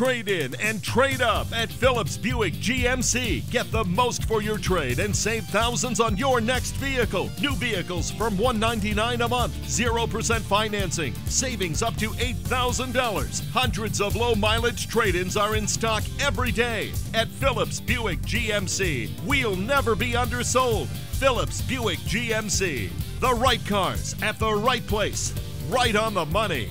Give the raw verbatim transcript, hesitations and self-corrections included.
trade-in and trade-up at Phillips Buick G M C. Get the most for your trade and save thousands on your next vehicle. New vehicles from one hundred ninety-nine dollars a month, zero percent financing, savings up to eight thousand dollars. Hundreds of low-mileage trade-ins are in stock every day. At Phillips Buick G M C, we'll never be undersold. Phillips Buick G M C, the right cars at the right place, right on the money.